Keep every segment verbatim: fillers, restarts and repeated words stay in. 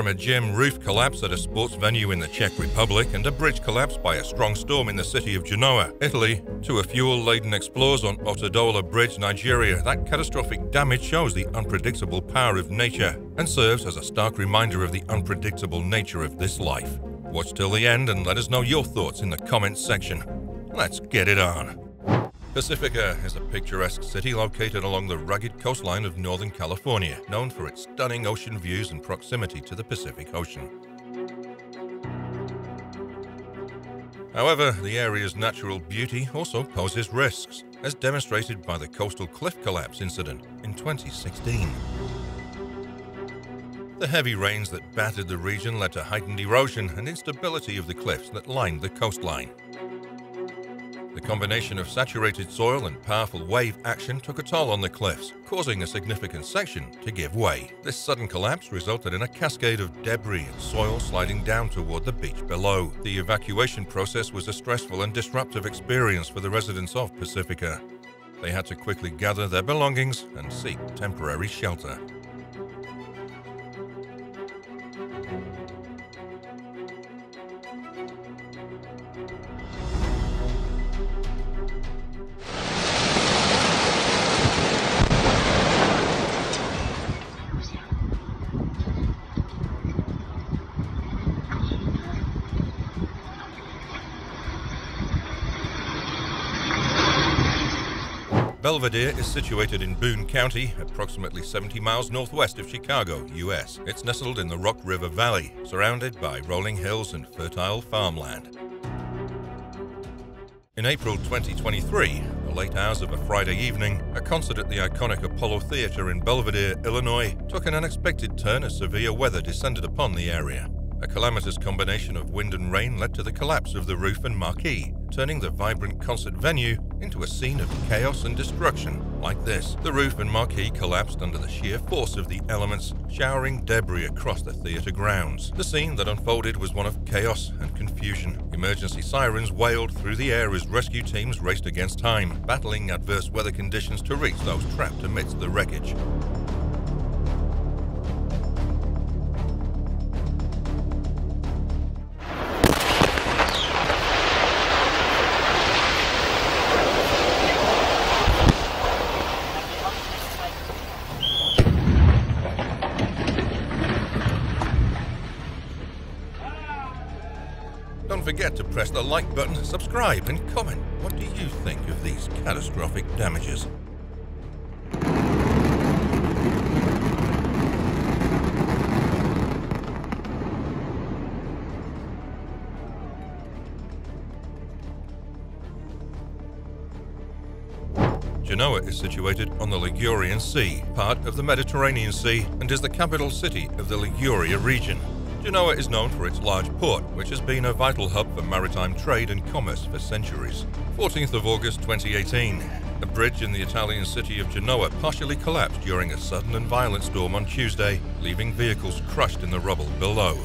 from a gym roof collapse at a sports venue in the Czech Republic and a bridge collapse by a strong storm in the city of Genoa, Italy, to a fuel-laden explode on Otodola Bridge, Nigeria, that catastrophic damage shows the unpredictable power of nature and serves as a stark reminder of the unpredictable nature of this life. Watch till the end and let us know your thoughts in the comments section. Let's get it on! Pacifica is a picturesque city located along the rugged coastline of Northern California, known for its stunning ocean views and proximity to the Pacific Ocean. However, the area's natural beauty also poses risks, as demonstrated by the coastal cliff collapse incident in twenty sixteen. The heavy rains that battered the region led to heightened erosion and instability of the cliffs that lined the coastline. The combination of saturated soil and powerful wave action took a toll on the cliffs, causing a significant section to give way. This sudden collapse resulted in a cascade of debris and soil sliding down toward the beach below. The evacuation process was a stressful and disruptive experience for the residents of Pacifica. They had to quickly gather their belongings and seek temporary shelter. Belvidere is situated in Boone County, approximately seventy miles northwest of Chicago, U S It's nestled in the Rock River Valley, surrounded by rolling hills and fertile farmland. In April twenty twenty-three, the late hours of a Friday evening, a concert at the iconic Apollo Theater in Belvidere, Illinois, took an unexpected turn as severe weather descended upon the area. A calamitous combination of wind and rain led to the collapse of the roof and marquee, turning the vibrant concert venue into a scene of chaos and destruction. Like this, the roof and marquee collapsed under the sheer force of the elements, showering debris across the theater grounds. The scene that unfolded was one of chaos and confusion. Emergency sirens wailed through the air as rescue teams raced against time, battling adverse weather conditions to reach those trapped amidst the wreckage. Don't forget to press the like button, subscribe, and comment. What do you think of these catastrophic damages? Genoa is situated on the Ligurian Sea, part of the Mediterranean Sea, and is the capital city of the Liguria region. Genoa is known for its large port, which has been a vital hub for maritime trade and commerce for centuries. fourteenth of August twenty eighteen. A bridge in the Italian city of Genoa partially collapsed during a sudden and violent storm on Tuesday, leaving vehicles crushed in the rubble below.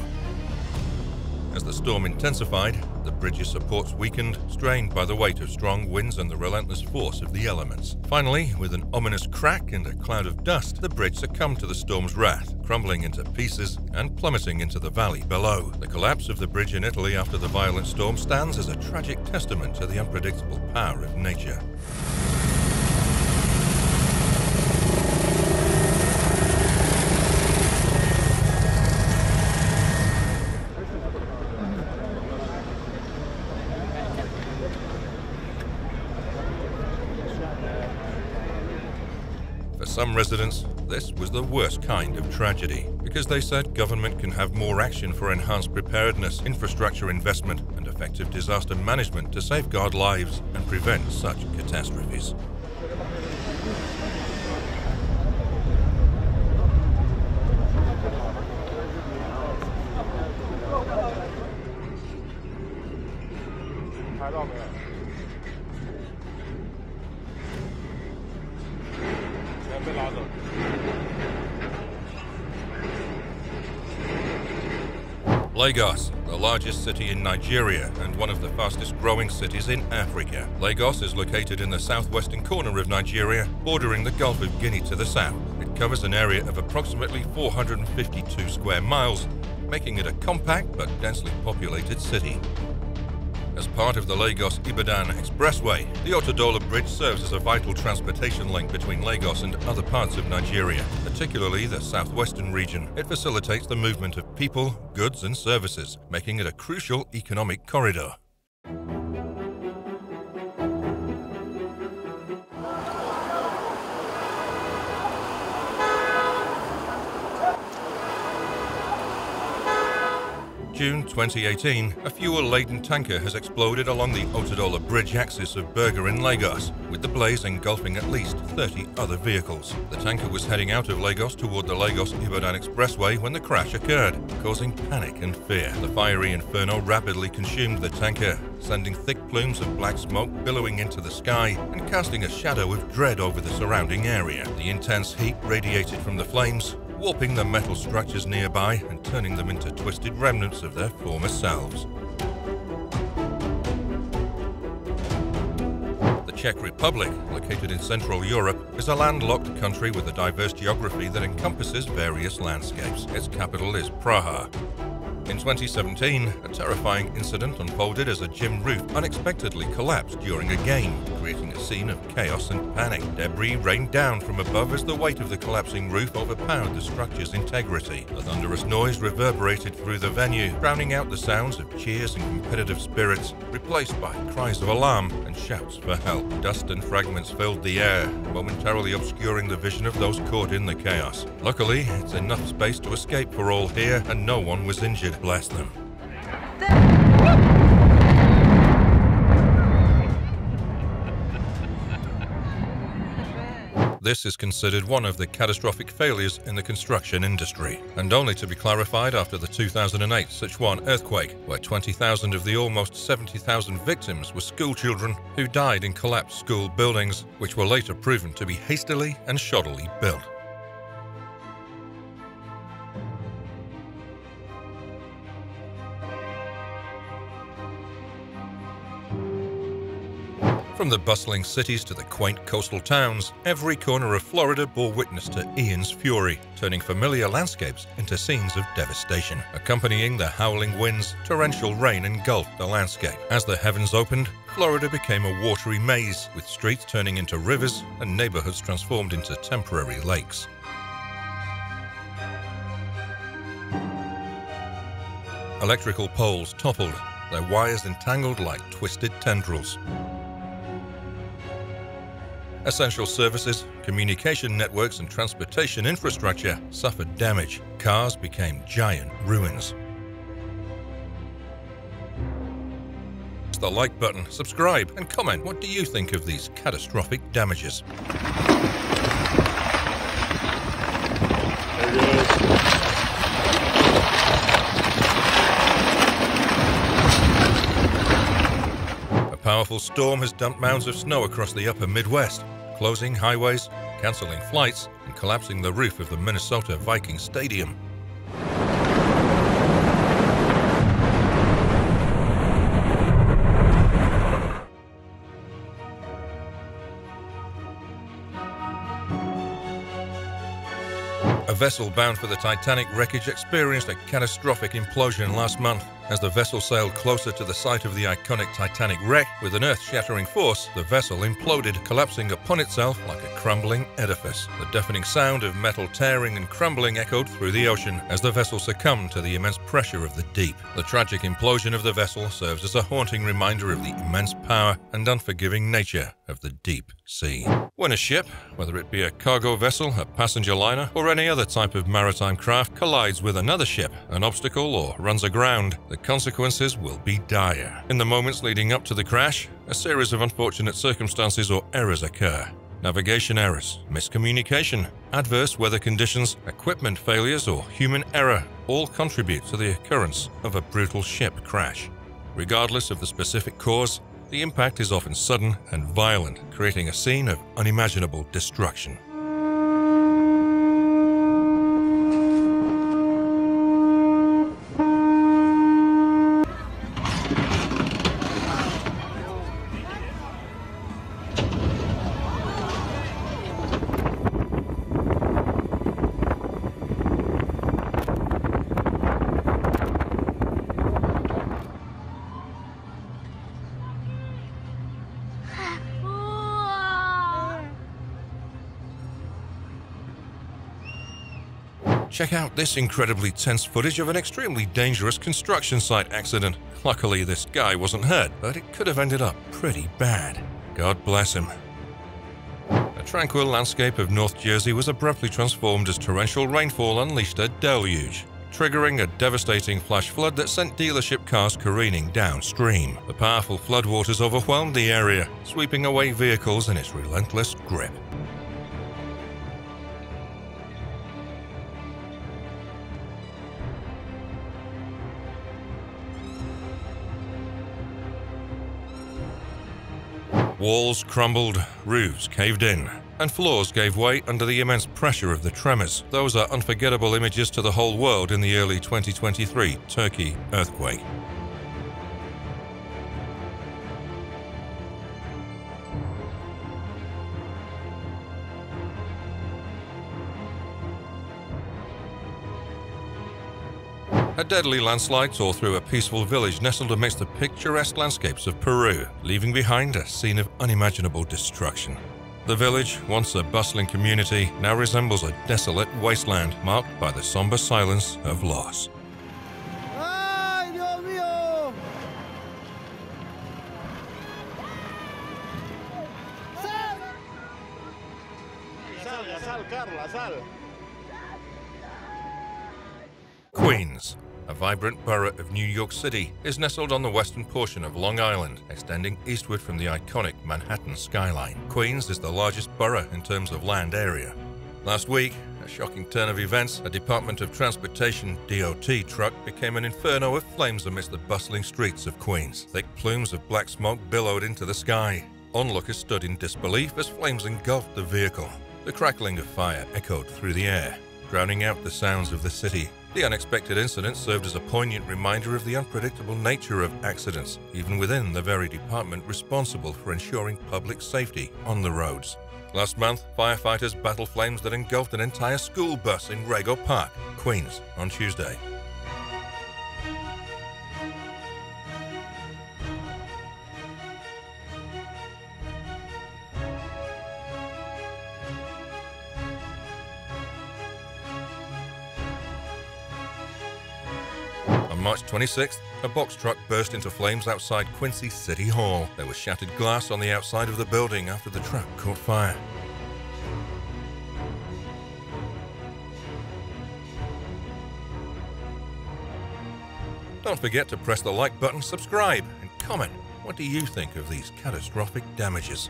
As the storm intensified, the bridge's supports weakened, strained by the weight of strong winds and the relentless force of the elements. Finally, with an ominous crack and a cloud of dust, the bridge succumbed to the storm's wrath, crumbling into pieces and plummeting into the valley below. The collapse of the bridge in Italy after the violent storm stands as a tragic testament to the unpredictable power of nature. For some residents, this was the worst kind of tragedy, because they said government can have more action for enhanced preparedness, infrastructure investment, and effective disaster management to safeguard lives and prevent such catastrophes. Lagos, the largest city in Nigeria and one of the fastest-growing cities in Africa. Lagos is located in the southwestern corner of Nigeria, bordering the Gulf of Guinea to the south. It covers an area of approximately four hundred fifty-two square miles, making it a compact but densely populated city. As part of the Lagos-Ibadan Expressway, the Otodola Bridge serves as a vital transportation link between Lagos and other parts of Nigeria, particularly the southwestern region. It facilitates the movement of people, goods and services, making it a crucial economic corridor. June twenty eighteen, a fuel-laden tanker has exploded along the Otodola Bridge axis of Berger in Lagos, with the blaze engulfing at least thirty other vehicles. The tanker was heading out of Lagos toward the Lagos-Ibadan Expressway when the crash occurred, causing panic and fear. The fiery inferno rapidly consumed the tanker, sending thick plumes of black smoke billowing into the sky and casting a shadow of dread over the surrounding area. The intense heat radiated from the flames, warping the metal structures nearby and turning them into twisted remnants of their former selves. The Czech Republic, located in Central Europe, is a landlocked country with a diverse geography that encompasses various landscapes. Its capital is Praha. In twenty seventeen, a terrifying incident unfolded as a gym roof unexpectedly collapsed during a game, creating a scene of chaos and panic. Debris rained down from above as the weight of the collapsing roof overpowered the structure's integrity. A thunderous noise reverberated through the venue, drowning out the sounds of cheers and competitive spirits, replaced by cries of alarm and shouts for help. Dust and fragments filled the air, momentarily obscuring the vision of those caught in the chaos. Luckily, it's enough space to escape for all here, and no one was injured. Bless them. This is considered one of the catastrophic failures in the construction industry, and only to be clarified after the two thousand eight Sichuan earthquake, where twenty thousand of the almost seventy thousand victims were schoolchildren who died in collapsed school buildings, which were later proven to be hastily and shoddily built. From the bustling cities to the quaint coastal towns, every corner of Florida bore witness to Ian's fury, turning familiar landscapes into scenes of devastation. Accompanying the howling winds, torrential rain engulfed the landscape. As the heavens opened, Florida became a watery maze, with streets turning into rivers and neighborhoods transformed into temporary lakes. Electrical poles toppled, their wires entangled like twisted tendrils. Essential services, communication networks and transportation infrastructure suffered damage. Cars became giant ruins. Press the like button, subscribe and comment. What do you think of these catastrophic damages? A powerful storm has dumped mounds of snow across the upper Midwest, closing highways, cancelling flights, and collapsing the roof of the Minnesota Vikings Stadium. A vessel bound for the Titanic wreckage experienced a catastrophic implosion last month. As the vessel sailed closer to the site of the iconic Titanic wreck, with an earth-shattering force, the vessel imploded, collapsing upon itself like a crumbling edifice. The deafening sound of metal tearing and crumbling echoed through the ocean as the vessel succumbed to the immense pressure of the deep. The tragic implosion of the vessel serves as a haunting reminder of the immense power and unforgiving nature of the deep sea. When a ship, whether it be a cargo vessel, a passenger liner, or any other type of maritime craft, collides with another ship, an obstacle, or runs aground, the consequences will be dire. In the moments leading up to the crash, a series of unfortunate circumstances or errors occur. Navigation errors, miscommunication, adverse weather conditions, equipment failures, or human error all contribute to the occurrence of a brutal ship crash. Regardless of the specific cause, the impact is often sudden and violent, creating a scene of unimaginable destruction. Check out this incredibly tense footage of an extremely dangerous construction site accident. Luckily, this guy wasn't hurt, but it could have ended up pretty bad. God bless him. The tranquil landscape of North Jersey was abruptly transformed as torrential rainfall unleashed a deluge, triggering a devastating flash flood that sent dealership cars careening downstream. The powerful floodwaters overwhelmed the area, sweeping away vehicles in its relentless grip. Walls crumbled, roofs caved in, and floors gave way under the immense pressure of the tremors. Those are unforgettable images to the whole world in the early twenty twenty-three Turkey earthquake. A deadly landslide tore through a peaceful village nestled amidst the picturesque landscapes of Peru, leaving behind a scene of unimaginable destruction. The village, once a bustling community, now resembles a desolate wasteland marked by the somber silence of loss. Ay, Dios mío. Queens, a vibrant borough of New York City, is nestled on the western portion of Long Island, extending eastward from the iconic Manhattan skyline. Queens is the largest borough in terms of land area. Last week, a shocking turn of events, a Department of Transportation D O T truck became an inferno of flames amidst the bustling streets of Queens. Thick plumes of black smoke billowed into the sky. Onlookers stood in disbelief as flames engulfed the vehicle. The crackling of fire echoed through the air, drowning out the sounds of the city. The unexpected incident served as a poignant reminder of the unpredictable nature of accidents, even within the very department responsible for ensuring public safety on the roads. Last month, firefighters battled flames that engulfed an entire school bus in Rego Park, Queens, on Tuesday. March twenty-sixth, a box truck burst into flames outside Quincy City Hall. There was shattered glass on the outside of the building after the truck caught fire. Don't forget to press the like button, subscribe, and comment. What do you think of these catastrophic damages?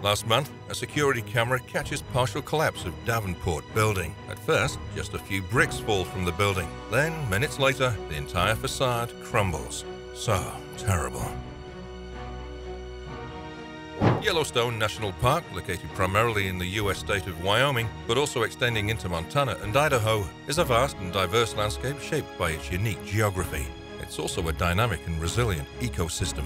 Last month, a security camera catches partial collapse of Davenport Building. At first, just a few bricks fall from the building. Then, minutes later, the entire facade crumbles. So terrible. Yellowstone National Park, located primarily in the U S state of Wyoming, but also extending into Montana and Idaho, is a vast and diverse landscape shaped by its unique geography. It's also a dynamic and resilient ecosystem.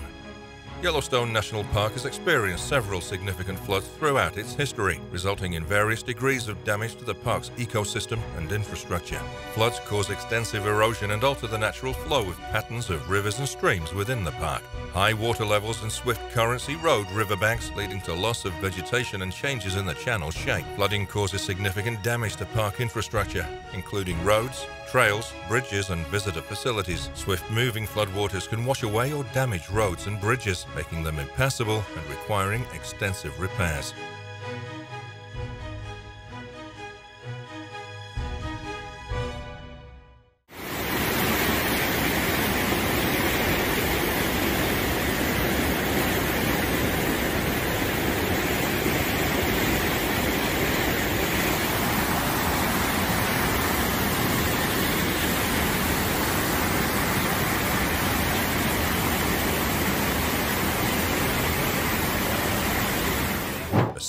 Yellowstone National Park has experienced several significant floods throughout its history, resulting in various degrees of damage to the park's ecosystem and infrastructure. Floods cause extensive erosion and alter the natural flow of patterns of rivers and streams within the park. High water levels and swift currents erode riverbanks, leading to loss of vegetation and changes in the channel shape. Flooding causes significant damage to park infrastructure, including roads, trails, bridges, and visitor facilities. Swift-moving floodwaters can wash away or damage roads and bridges, making them impassable and requiring extensive repairs.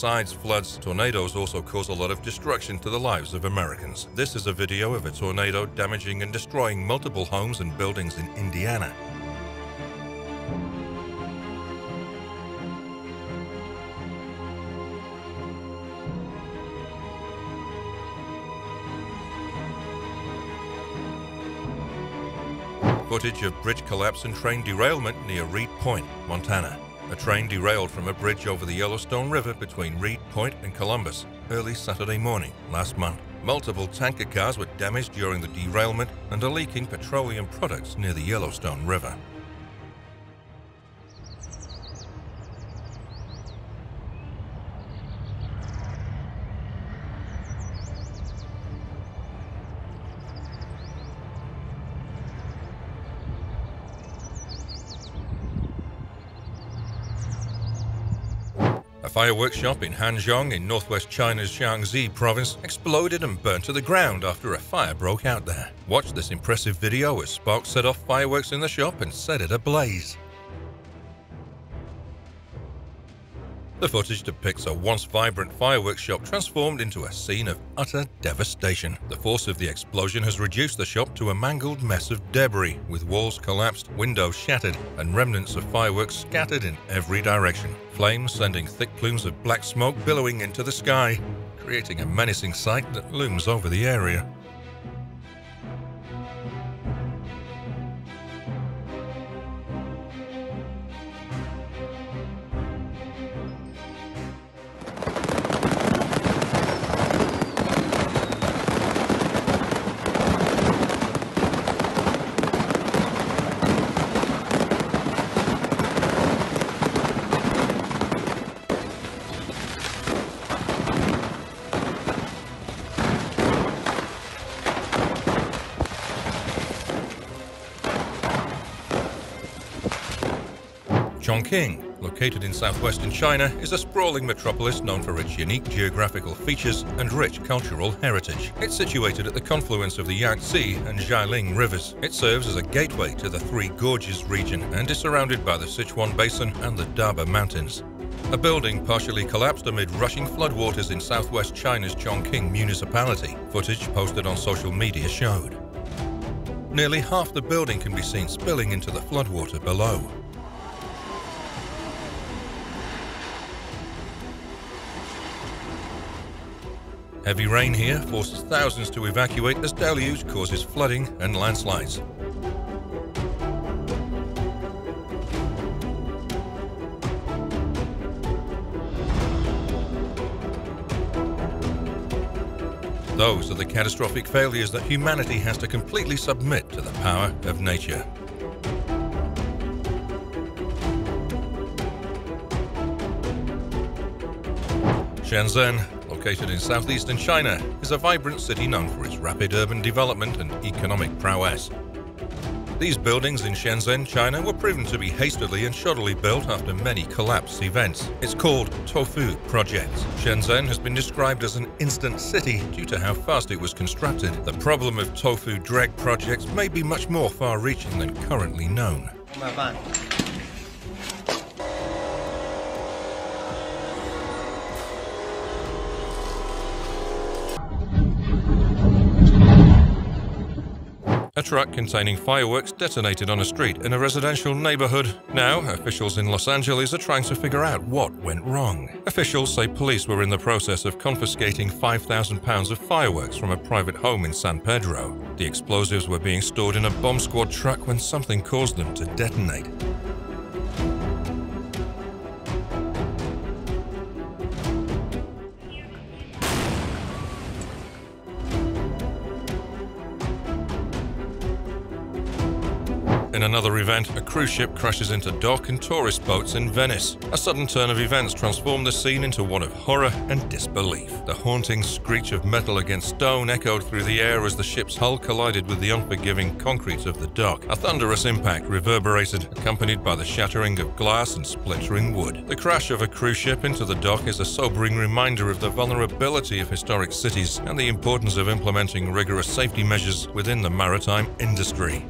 Besides floods, tornadoes also cause a lot of destruction to the lives of Americans. This is a video of a tornado damaging and destroying multiple homes and buildings in Indiana. footage of bridge collapse and train derailment near Reed Point, Montana. A train derailed from a bridge over the Yellowstone River between Reed Point and Columbus early Saturday morning last month. Multiple tanker cars were damaged during the derailment and are leaking petroleum products near the Yellowstone River. A fireworks shop in Hanzhong in northwest China's Shaanxi province exploded and burnt to the ground after a fire broke out there. Watch this impressive video as sparks set off fireworks in the shop and set it ablaze. The footage depicts a once vibrant fireworks shop transformed into a scene of utter devastation. The force of the explosion has reduced the shop to a mangled mess of debris, with walls collapsed, windows shattered, and remnants of fireworks scattered in every direction. Flames sending thick plumes of black smoke billowing into the sky, creating a menacing sight that looms over the area. Chongqing, located in southwestern China, is a sprawling metropolis known for its unique geographical features and rich cultural heritage. It's situated at the confluence of the Yangtze and Jialing rivers. It serves as a gateway to the Three Gorges region and is surrounded by the Sichuan Basin and the Daba Mountains. A building partially collapsed amid rushing floodwaters in southwest China's Chongqing municipality. Footage posted on social media showed. Nearly half the building can be seen spilling into the floodwater below. Heavy rain here forces thousands to evacuate as deluge causes flooding and landslides. Those are the catastrophic failures that humanity has to completely submit to the power of nature. Shenzhen, located in southeastern China, is a vibrant city known for its rapid urban development and economic prowess. These buildings in Shenzhen, China, were proven to be hastily and shoddily built after many collapse events. It's called Tofu Project. Shenzhen has been described as an instant city due to how fast it was constructed. The problem of tofu dreg projects may be much more far-reaching than currently known. A truck containing fireworks detonated on a street in a residential neighborhood. Now, officials in Los Angeles are trying to figure out what went wrong. Officials say police were in the process of confiscating five thousand pounds of fireworks from a private home in San Pedro. The explosives were being stored in a bomb squad truck when something caused them to detonate. In another event, a cruise ship crashes into dock and tourist boats in Venice. A sudden turn of events transformed the scene into one of horror and disbelief. The haunting screech of metal against stone echoed through the air as the ship's hull collided with the unforgiving concrete of the dock. A thunderous impact reverberated, accompanied by the shattering of glass and splintering wood. The crash of a cruise ship into the dock is a sobering reminder of the vulnerability of historic cities and the importance of implementing rigorous safety measures within the maritime industry.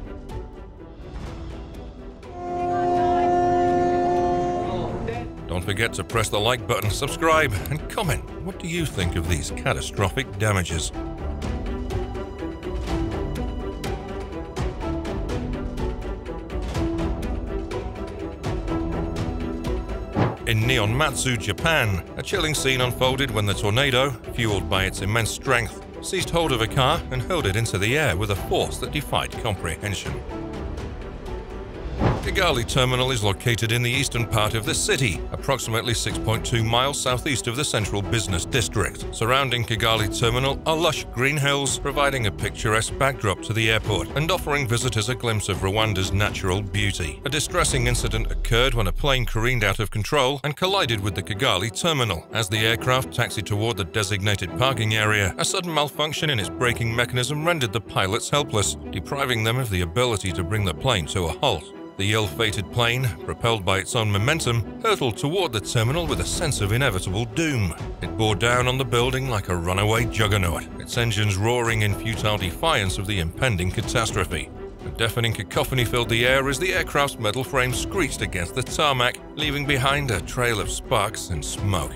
Don't forget to press the like button, subscribe, and comment. What do you think of these catastrophic damages? In Neonmatsu, Japan, a chilling scene unfolded when the tornado, fueled by its immense strength, seized hold of a car and hurled it into the air with a force that defied comprehension. Kigali Terminal is located in the eastern part of the city, approximately six point two miles southeast of the central business district. Surrounding Kigali Terminal are lush green hills, providing a picturesque backdrop to the airport and offering visitors a glimpse of Rwanda's natural beauty. A distressing incident occurred when a plane careened out of control and collided with the Kigali Terminal. As the aircraft taxied toward the designated parking area, a sudden malfunction in its braking mechanism rendered the pilots helpless, depriving them of the ability to bring the plane to a halt. The ill-fated plane, propelled by its own momentum, hurtled toward the terminal with a sense of inevitable doom. It bore down on the building like a runaway juggernaut, its engines roaring in futile defiance of the impending catastrophe. A deafening cacophony filled the air as the aircraft's metal frame screeched against the tarmac, leaving behind a trail of sparks and smoke.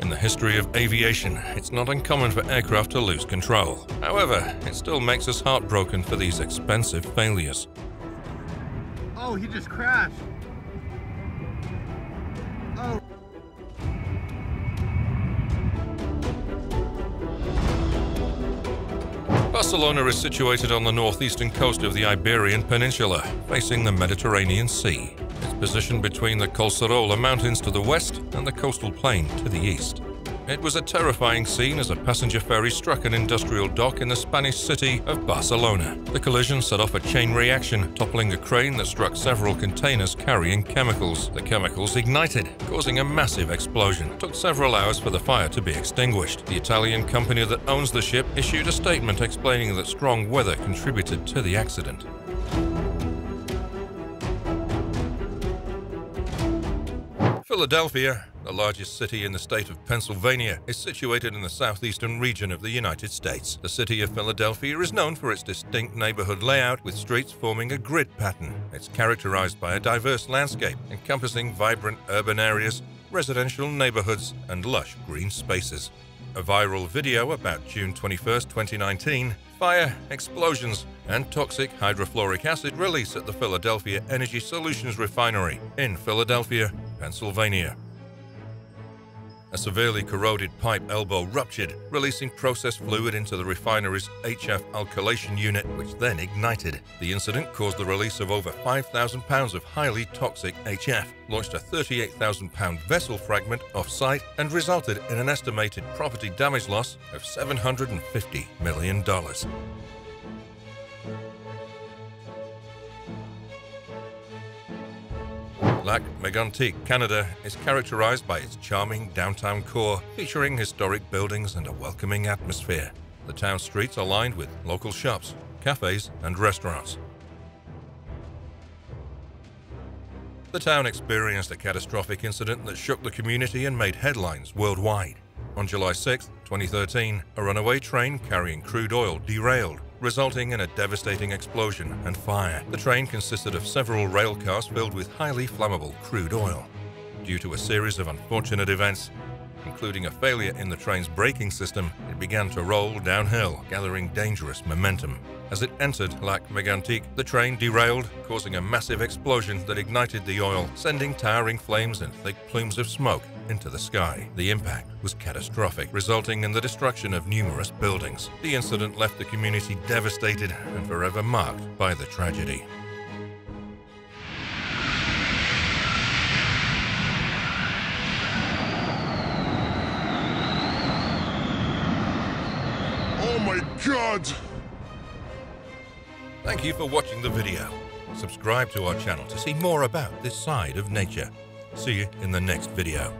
In the history of aviation, it's not uncommon for aircraft to lose control. However, it still makes us heartbroken for these expensive failures. Oh, he just crashed. Oh. Barcelona is situated on the northeastern coast of the Iberian Peninsula, facing the Mediterranean Sea. It's positioned between the Collserola Mountains to the west and the coastal plain to the east. It was a terrifying scene as a passenger ferry struck an industrial dock in the Spanish city of Barcelona. The collision set off a chain reaction, toppling a crane that struck several containers carrying chemicals. The chemicals ignited, causing a massive explosion. It took several hours for the fire to be extinguished. The Italian company that owns the ship issued a statement explaining that strong weather contributed to the accident. Philadelphia, the largest city in the state of Pennsylvania, is situated in the southeastern region of the United States. The city of Philadelphia is known for its distinct neighborhood layout, with streets forming a grid pattern. It's characterized by a diverse landscape, encompassing vibrant urban areas, residential neighborhoods, and lush green spaces. A viral video about June twenty-first, twenty nineteen, fire, explosions, and toxic hydrofluoric acid release at the Philadelphia Energy Solutions Refinery in Philadelphia, Pennsylvania. A severely corroded pipe elbow ruptured, releasing processed fluid into the refinery's H F alkylation unit, which then ignited. The incident caused the release of over five thousand pounds of highly toxic H F, launched a thirty-eight thousand pound vessel fragment off-site, and resulted in an estimated property damage loss of seven hundred fifty million dollars. Lac-Mégantic, Canada, is characterized by its charming downtown core, featuring historic buildings and a welcoming atmosphere. The town streets are lined with local shops, cafes, and restaurants. The town experienced a catastrophic incident that shook the community and made headlines worldwide. On July sixth, twenty thirteen, a runaway train carrying crude oil derailed, resulting in a devastating explosion and fire. The train consisted of several rail cars filled with highly flammable crude oil. Due to a series of unfortunate events, including a failure in the train's braking system, it began to roll downhill, gathering dangerous momentum. As it entered Lac-Mégantic, the train derailed, causing a massive explosion that ignited the oil, sending towering flames and thick plumes of smoke into the sky. The impact was catastrophic, resulting in the destruction of numerous buildings. The incident left the community devastated and forever marked by the tragedy. Oh my God! Thank you for watching the video. Subscribe to our channel to see more about this side of nature. See you in the next video.